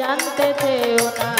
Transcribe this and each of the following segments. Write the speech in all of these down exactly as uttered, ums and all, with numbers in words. जानते थे उन्हें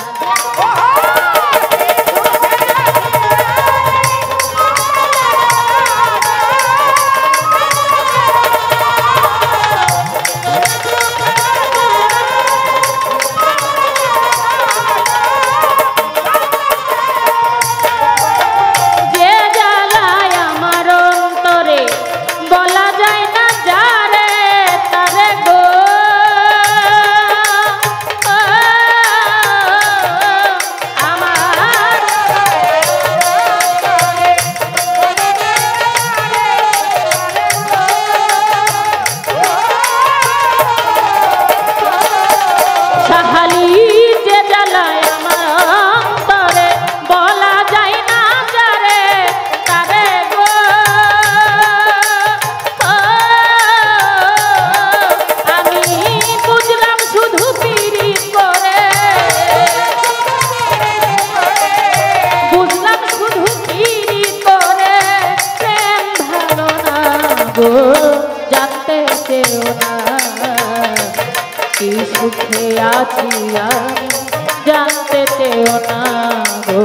जानते थे ओ ना गो,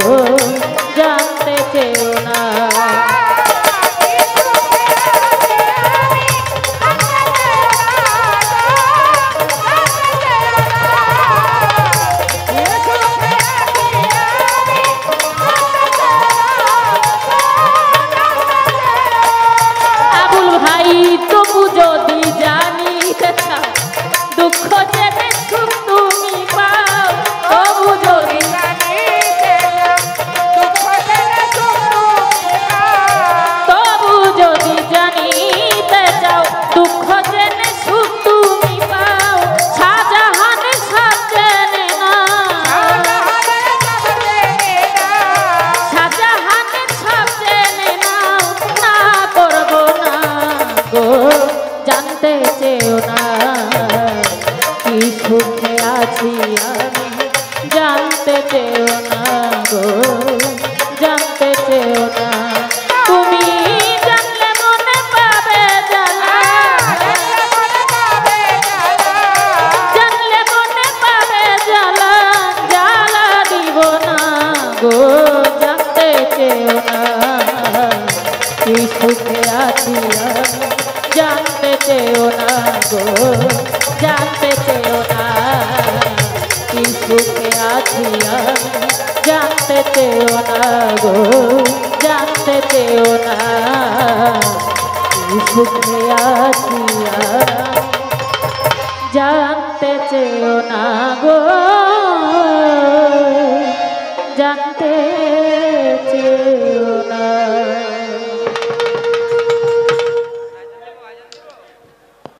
जानते थे ओ ना। आबुल भाई तुम जो दी जानी था दुख से जानते थे ओ ना गो, जानते थे ओ ना जानते थे ओ ना गो।